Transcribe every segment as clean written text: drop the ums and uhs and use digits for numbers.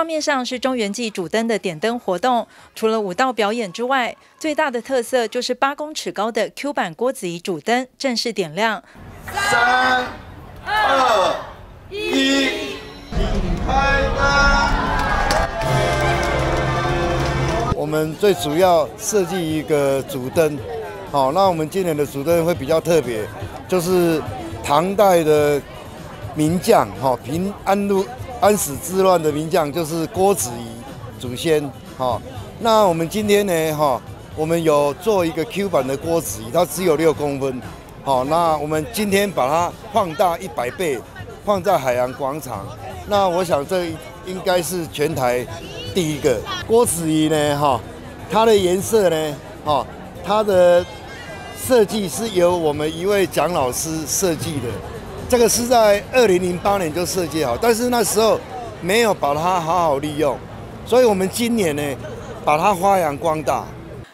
画面上是中原祭主灯的点灯活动，除了舞蹈表演之外，最大的特色就是8公尺高的 Q 版郭子仪主灯正式点亮。3、2、1， 请开灯。我们最主要设计一个主灯，好，那我们今年的主灯会比较特别，就是唐代的名将，哈，平安路。 安史之乱的名将就是郭子仪祖先，哈。那我们今天呢，哈，我们有做一个 Q 版的郭子仪，它只有6公分，好，那我们今天把它放大100倍，放在海洋广场。那我想这应该是全台第一个郭子仪呢，哈，它的颜色呢，哈，它的设计是由我们一位蒋老师设计的。 这个是在2008年就设计好，但是那时候没有把它好好利用，所以我们今年呢，把它发扬光大。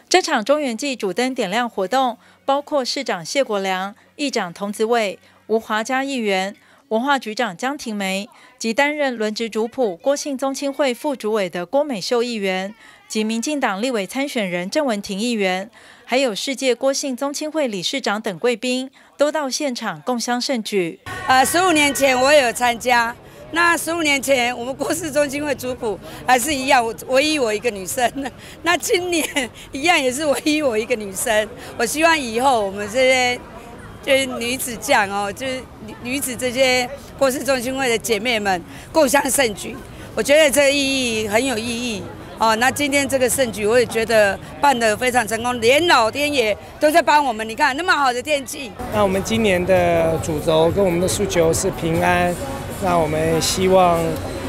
这场中原祭主灯点亮活动，包括市长谢国良、议长童子伟、吴华嘉议员、文化局长江庭梅及担任轮值主普郭姓宗亲会副主委的郭美秀议员及民进党立委参选人郑文婷议员。 还有世界郭姓宗亲会理事长等贵宾都到现场共襄盛举。15年前我也有参加，那15年前我们郭氏宗亲会主普还是一样，我唯一一个女生。那今年一样也是唯一一个女生。我希望以后我们这些就是女子将哦，就是女子这些郭氏宗亲会的姐妹们共襄盛举，我觉得这个意义很有意义。 哦，那今天这个盛举，我也觉得办得非常成功，连老天爷都在帮我们。你看那么好的天气，那我们今年的主轴跟我们的诉求是平安，那我们希望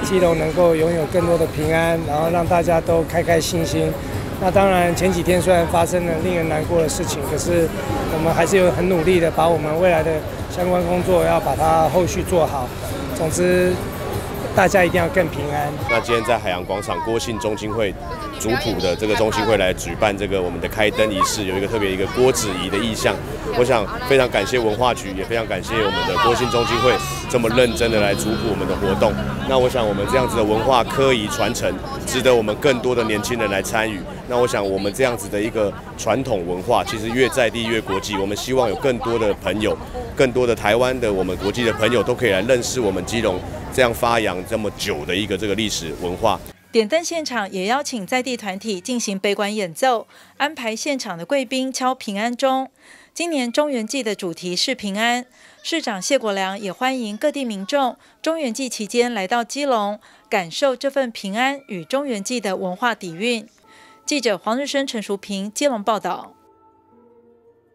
基隆能够拥有更多的平安，然后让大家都开开心心。那当然前几天虽然发生了令人难过的事情，可是我们还是有很努力的把我们未来的相关工作要把它后续做好。总之。 大家一定要更平安。那今天在海洋广场郭姓宗亲会主普的这个宗亲会来举办这个我们的开灯仪式，有一个特别一个郭子仪的意象。我想非常感谢文化局，也非常感谢我们的郭姓宗亲会这么认真的来主普我们的活动。那我想我们这样子的文化科仪传承，值得我们更多的年轻人来参与。那我想我们这样子的一个传统文化，其实越在地越国际。我们希望有更多的朋友，更多的台湾的我们国际的朋友都可以来认识我们基隆。 这样发扬这么久的一个这个历史文化，点灯现场也邀请在地团体进行悲观演奏，安排现场的贵宾敲平安钟。今年中原祭的主题是平安，市长谢国良也欢迎各地民众中原祭期间来到基隆，感受这份平安与中原祭的文化底蕴。记者黄日升、陈淑平，基隆报道。